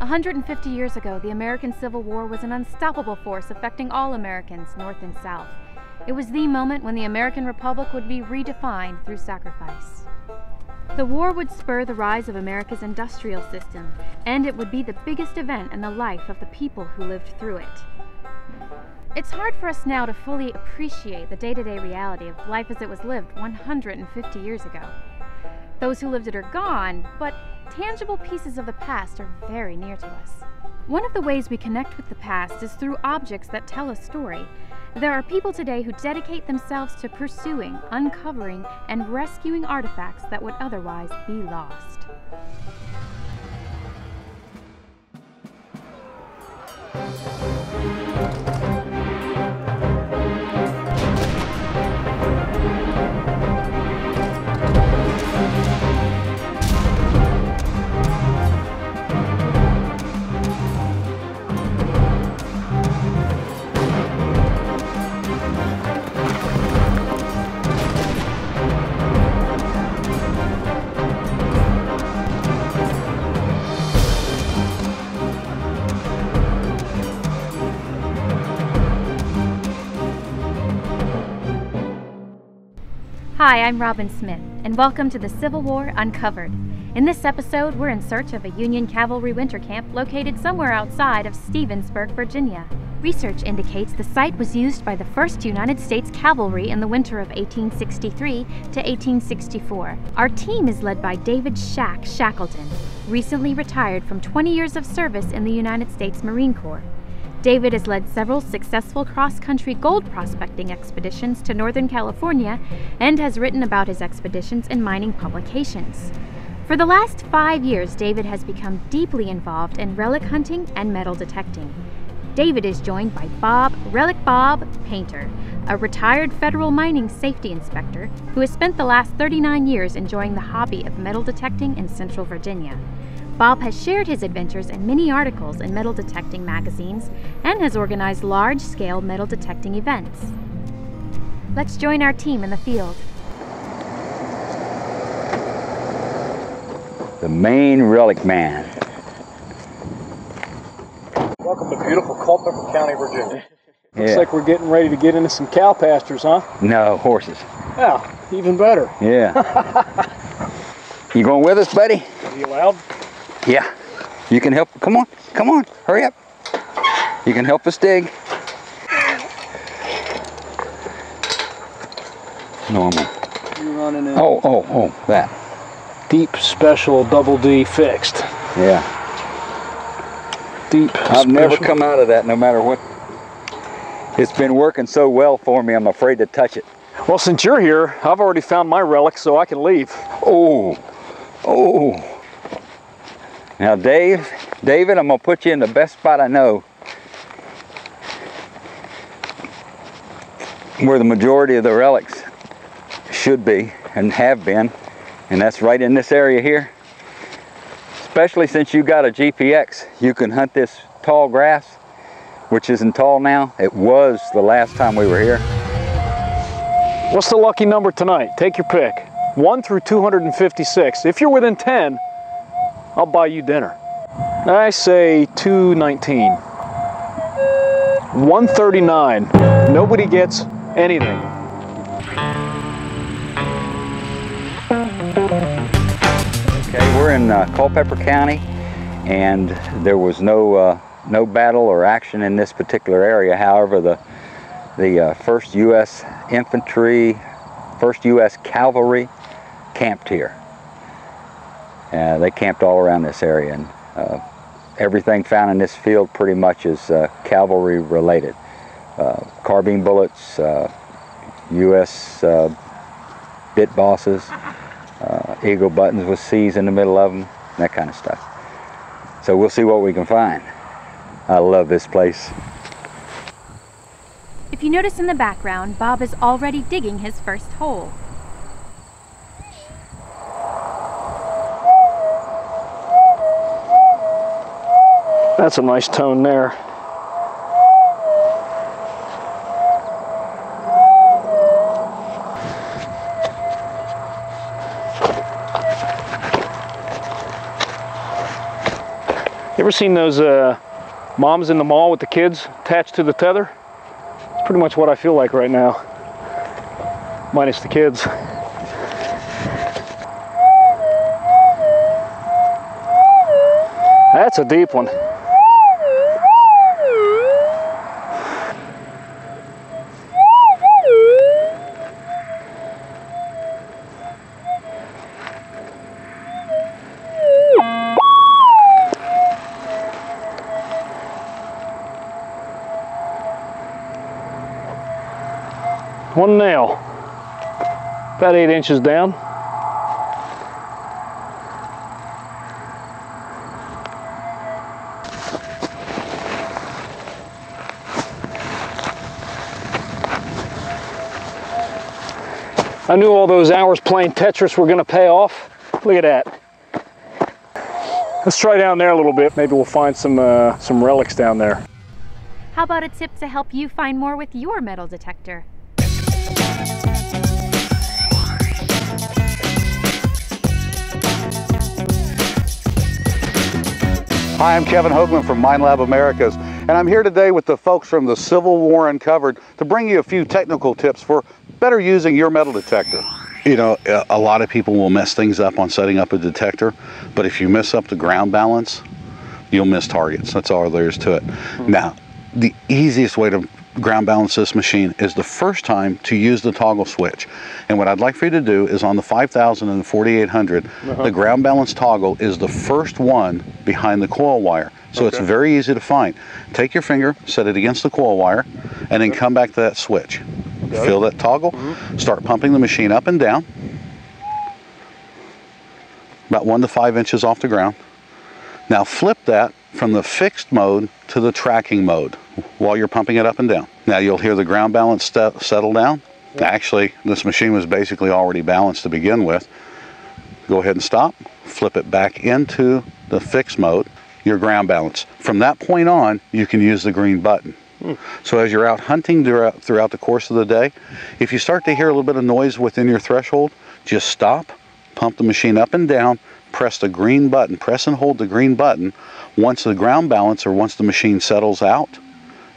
150 years ago, the American Civil War was an unstoppable force affecting all Americans, North and South. It was the moment when the American Republic would be redefined through sacrifice. The war would spur the rise of America's industrial system, and it would be the biggest event in the life of the people who lived through it. It's hard for us now to fully appreciate the day-to-day reality of life as it was lived 150 years ago. Those who lived it are gone, but tangible pieces of the past are very near to us. One of the ways we connect with the past is through objects that tell a story. There are people today who dedicate themselves to pursuing, uncovering, and rescuing artifacts that would otherwise be lost. Hi, I'm Robin Smith, and welcome to The Civil War Uncovered. In this episode, we're in search of a Union cavalry winter camp located somewhere outside of Stevensburg, Virginia. Research indicates the site was used by the 1st United States Cavalry in the winter of 1863 to 1864. Our team is led by David Shack Shackleton, recently retired from 20 years of service in the United States Marine Corps. David has led several successful cross-country gold prospecting expeditions to Northern California and has written about his expeditions in mining publications. For the last 5 years, David has become deeply involved in relic hunting and metal detecting. David is joined by Relic Bob Painter, a retired federal mining safety inspector who has spent the last 39 years enjoying the hobby of metal detecting in Central Virginia. Bob has shared his adventures in many articles in metal detecting magazines and has organized large-scale metal detecting events. Let's join our team in the field. The main relic man. Welcome to beautiful Culpeper County, Virginia. Looks like we're getting ready to get into some cow pastures, huh? No, horses. Yeah, even better. Yeah. You going with us, buddy? Are you allowed? Yeah, you can help. Come on, come on, hurry up. You can help us dig. Normal. You're running in. Oh, that. Deep special double D fixed. Yeah. Deep special. I've never come out of that no matter what. It's been working so well for me, I'm afraid to touch it. Well, since you're here, I've already found my relic, so I can leave. Oh. Now David, I'm going to put you in the best spot I know, where the majority of the relics should be and have been, and that's right in this area here. Especially since you got a GPX, you can hunt this tall grass, which isn't tall now. It was the last time we were here. What's the lucky number tonight? Take your pick. 1 through 256. If you're within 10, I'll buy you dinner. I say 219. 139. Nobody gets anything. Okay, we're in Culpeper County, and there was no battle or action in this particular area. However, the 1st U.S. Infantry, 1st U.S. Cavalry camped here. They camped all around this area, and everything found in this field pretty much is cavalry related. Carbine bullets, U.S. bit bosses, eagle buttons with C's in the middle of them, that kind of stuff. So we'll see what we can find. I love this place. If you notice in the background, Bob is already digging his first hole. That's a nice tone there. ever seen those moms in the mall with the kids attached to the tether? It's pretty much what I feel like right now, minus the kids. That's a deep one. One nail, about 8 inches down. I knew all those hours playing Tetris were gonna pay off. Look at that. Let's try down there a little bit. Maybe we'll find some relics down there. How about a tip to help you find more with your metal detector? Hi, I'm Kevin Hoagland from Minelab Americas, and I'm here today with the folks from The Civil War Uncovered to bring you a few technical tips for better using your metal detector. You know, a lot of people will mess things up on setting up a detector, but if you mess up the ground balance, you'll miss targets. That's all there is to it. Now, the easiest way to ground balance this machine is the first time to use the toggle switch. And what I'd like for you to do is on the 5000 and the 4800, the ground balance toggle is the first one behind the coil wire. So it's very easy to find. Take your finger, set it against the coil wire, and then come back to that switch. Feel that toggle, start pumping the machine up and down, about 1 to 5 inches off the ground. Now flip that from the fixed mode to the tracking mode while you're pumping it up and down. Now you'll hear the ground balance settle down. Actually, this machine was basically already balanced to begin with. Go ahead and stop, flip it back into the fixed mode, your ground balance. From that point on, you can use the green button. So as you're out hunting throughout the course of the day, if you start to hear a little bit of noise within your threshold, just stop, pump the machine up and down, press the green button, press and hold the green button. Once the ground balance or once the machine settles out,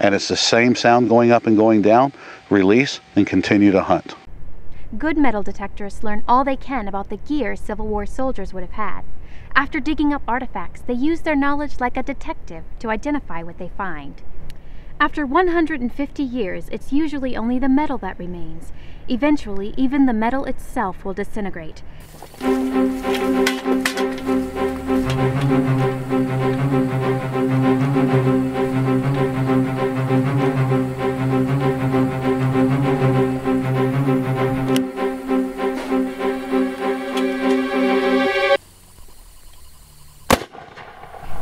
and it's the same sound going up and going down, release and continue to hunt. Good metal detectorists learn all they can about the gear Civil War soldiers would have had. After digging up artifacts, they use their knowledge like a detective to identify what they find. After 150 years, it's usually only the metal that remains. Eventually, even the metal itself will disintegrate.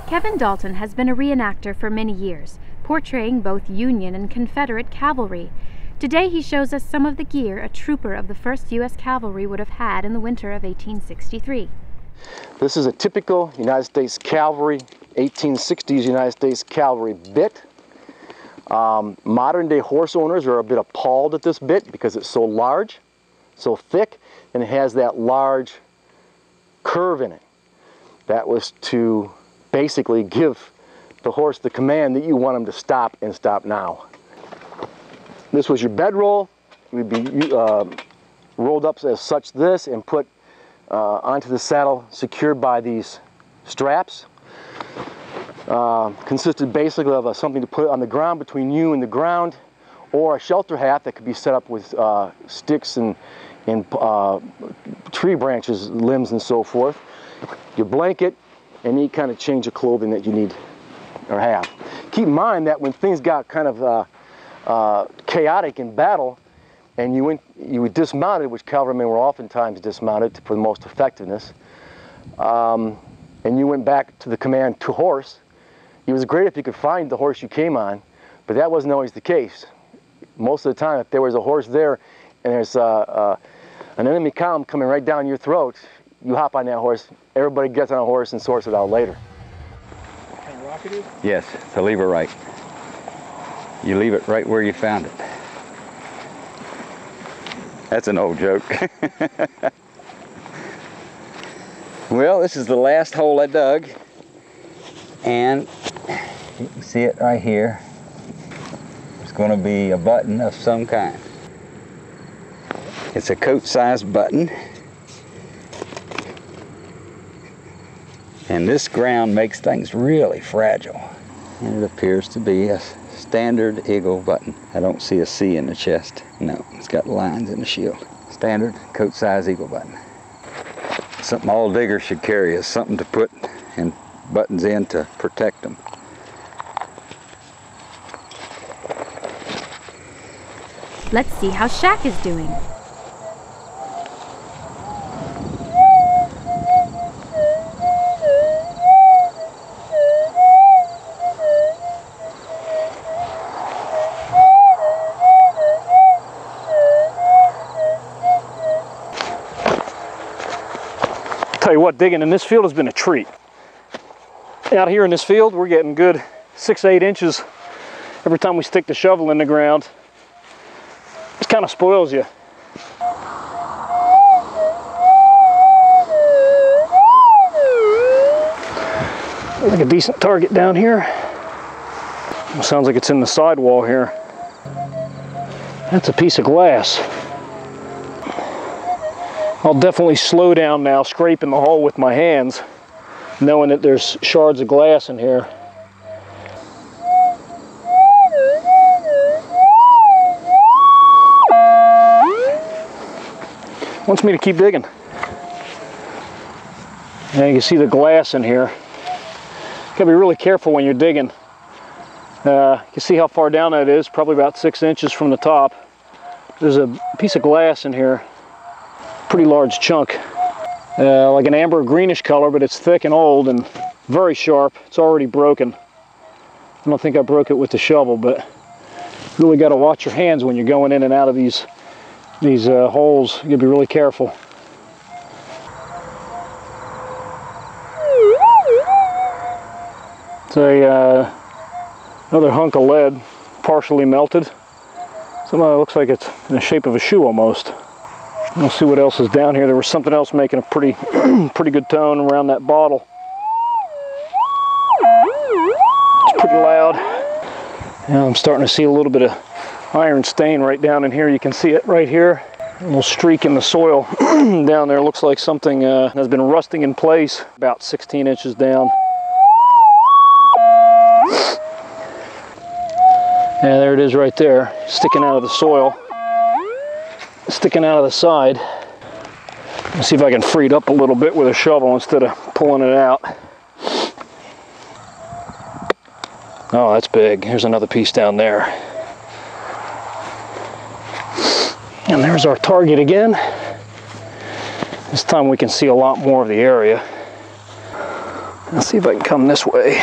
Kevin Dalton has been a reenactor for many years, portraying both Union and Confederate cavalry. Today he shows us some of the gear a trooper of the 1st U.S. Cavalry would have had in the winter of 1863. This is a typical United States Cavalry, 1860s United States Cavalry bit. Modern day horse owners are a bit appalled at this bit because it's so large, so thick, and it has that large curve in it. That was to basically give the horse the command that you want him to stop, and stop now. This was your bedroll. It would be rolled up as such this and put onto the saddle, secured by these straps. Consisted basically of something to put on the ground between you and the ground, or a shelter hat that could be set up with sticks and tree branches, limbs and so forth. Your blanket, and any kind of change of clothing that you need or have. Keep in mind that when things got kind of chaotic in battle, and you were dismounted, which cavalrymen were oftentimes dismounted for the most effectiveness, and you went back to the command to horse, it was great if you could find the horse you came on, but that wasn't always the case. Most of the time, if there was a horse there and there's an enemy column coming right down your throat, you hop on that horse, everybody gets on a horse and sorts it out later. Yes, to leave it right. You leave it right where you found it. That's an old joke. Well, this is the last hole I dug. And you can see it right here. It's going to be a button of some kind. It's a coat-sized button. And this ground makes things really fragile. And it appears to be a standard eagle button. I don't see a C in the chest. No, it's got lines in the shield. Standard coat size eagle button. Something all diggers should carry is something to put and buttons in to protect them. Let's see how Shack is doing. Tell you what, digging in this field has been a treat. Out here in this field, we're getting good 6 to 8 inches every time we stick the shovel in the ground. It kind of spoils you. Like a decent target down here. It sounds like it's in the sidewall here. That's a piece of glass. I'll definitely slow down now, scraping the hole with my hands, knowing that there's shards of glass in here. Wants me to keep digging. And you can see the glass in here. Gotta be really careful when you're digging. You can see how far down that is, probably about 6 inches from the top. There's a piece of glass in here. Pretty large chunk, like an amber greenish color, but it's thick and old and very sharp. It's already broken. I don't think I broke it with the shovel, but really got to watch your hands when you're going in and out of these holes. You got to be really careful. It's another hunk of lead, partially melted. Something that looks like it's in the shape of a shoe almost. We'll see what else is down here. There was something else making a pretty good tone around that bottle. It's pretty loud. Now I'm starting to see a little bit of iron stain right down in here. You can see it right here. A little streak in the soil down there. Looks like something has been rusting in place about 16 inches down. And there it is right there, sticking out of the soil. Sticking out of the side. Let's see if I can free it up a little bit with a shovel instead of pulling it out. Oh, that's big. Here's another piece down there. And there's our target again. This time we can see a lot more of the area. Let's see if I can come this way.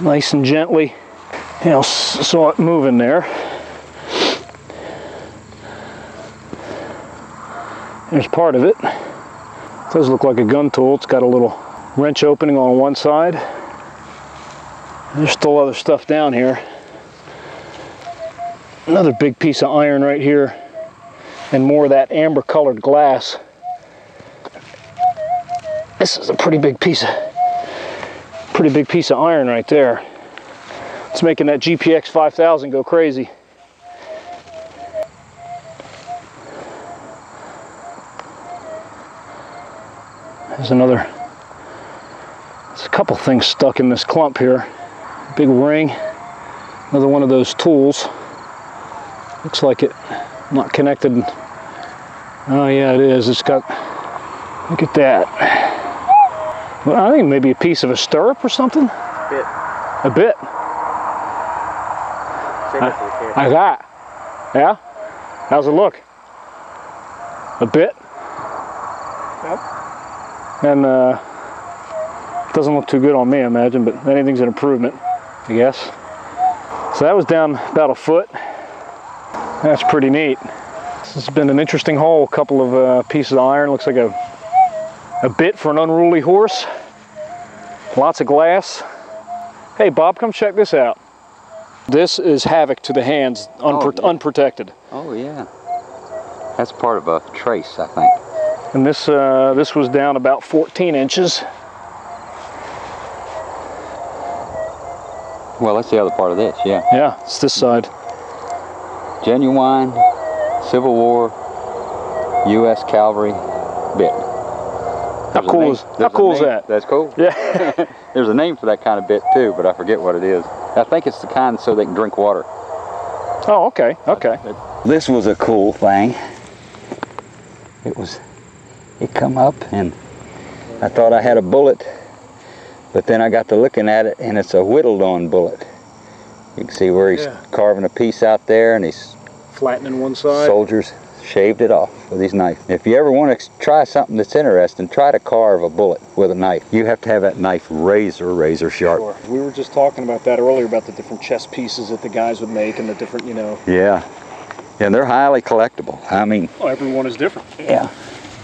Nice and gently. You know, saw it moving there. There's part of it. It does look like a gun tool. It's got a little wrench opening on one side. There's still other stuff down here. Another big piece of iron right here, and more of that amber colored glass. This is a pretty big piece of iron right there. It's making that GPX 5000 go crazy. There's another, there's a couple things stuck in this clump here. Big ring, another one of those tools. Looks like it, not connected. Oh yeah, it is. It's got, look at that. Well, I think maybe a piece of a stirrup or something? A bit. A bit? Like that? Yeah? How's it look? A bit? Yep. And it doesn't look too good on me, I imagine, but anything's an improvement, I guess. So that was down about a foot. That's pretty neat. This has been an interesting hole. A couple of pieces of iron. Looks like a bit for an unruly horse. Lots of glass. Hey, Bob, come check this out. This is havoc to the hands, unprotected. Oh, yeah. That's part of a trace, I think. And this was down about 14 inches. Well, that's the other part of this, yeah. Yeah, it's this side. Genuine Civil War U.S. Cavalry bit. How cool is that? That's cool. Yeah. There's a name for that kind of bit too, but I forget what it is. I think it's the kind so they can drink water. Oh, okay, okay. This was a cool thing. It come up and I thought I had a bullet, but then I got to looking at it and it's a whittled on bullet. You can see where he's carving a piece out there and he's flattening one side. Soldiers shaved it off with his knife. If you ever want to try something that's interesting, try to carve a bullet with a knife. You have to have that knife razor sharp. Sure. We were just talking about that earlier, about the different chess pieces that the guys would make and the different, you know. Yeah. And they're highly collectible. I mean. Well, everyone is different. Yeah.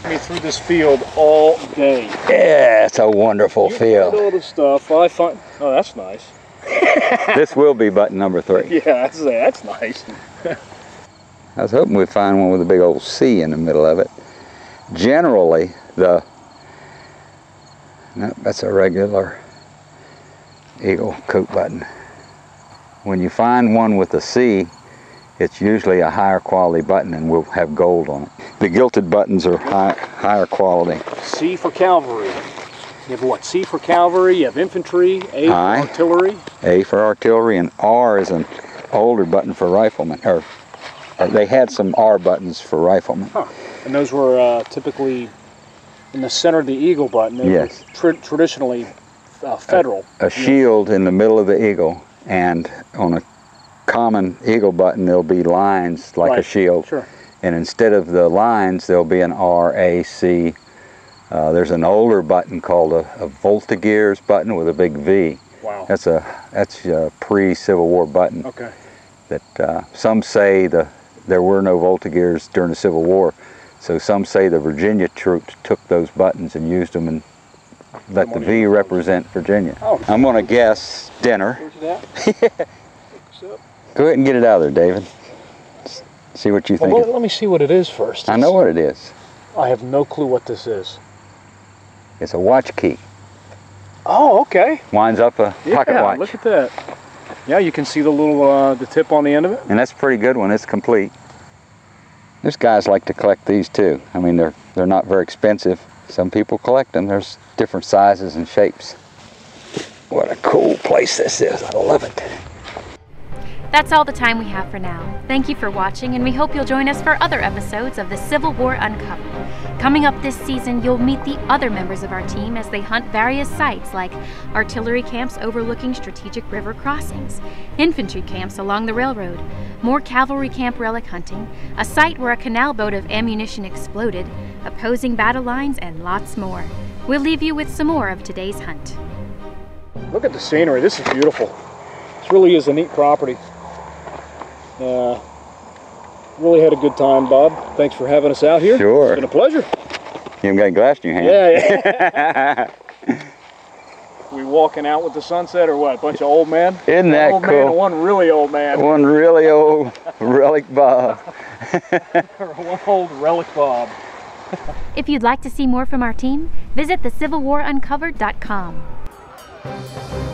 Me through this field all day. Yeah, it's a wonderful field. All the stuff I find. Oh, that's nice. This will be button number 3. Yeah, that's nice. I was hoping we'd find one with a big old C in the middle of it. Generally, no, that's a regular eagle coat button. When you find one with a C, it's usually a higher quality button and will have gold on it. The gilted buttons are higher quality. C for cavalry. You have what? C for cavalry, you have infantry, A for artillery. A for artillery, and R is an older button for riflemen, or they had some R buttons for riflemen. Huh. And those were typically in the center of the eagle button. They yes. were traditionally federal. A shield in the middle of the eagle, and on a common eagle button there'll be lines like a shield. Sure. And instead of the lines there'll be an R, A, C. There's an older button called a voltigears button with a big V. Wow. That's a pre-Civil War button. Okay. That some say there were no voltigears during the Civil War, so some say the Virginia troops took those buttons and used them and let the V represent Virginia. Oh, I'm going to guess dinner. Go ahead and get it out of there, David. See what you think. Let me see what it is first. I know what it is. I have no clue what this is. It's a watch key. Oh, okay. Winds up a pocket watch. Yeah, look at that. Yeah, you can see the little the tip on the end of it. And that's a pretty good one. It's complete. There's guys like to collect these too. I mean, they're not very expensive. Some people collect them. There's different sizes and shapes. What a cool place this is. I love it. That's all the time we have for now. Thank you for watching, and we hope you'll join us for other episodes of The Civil War Uncovered. Coming up this season, you'll meet the other members of our team as they hunt various sites like artillery camps overlooking strategic river crossings, infantry camps along the railroad, more cavalry camp relic hunting, a site where a canal boat of ammunition exploded, opposing battle lines, and lots more. We'll leave you with some more of today's hunt. Look at the scenery. This is beautiful. This really is a neat property. Really had a good time, Bob. Thanks for having us out here. Sure. It's been a pleasure. You haven't got a glass in your hand. Yeah. We walking out with the sunset or what? A bunch of old men? Isn't that cool? Man, one really old man. One really old Relic Bob. One old Relic Bob. If you'd like to see more from our team, visit thecivilwaruncovered.com.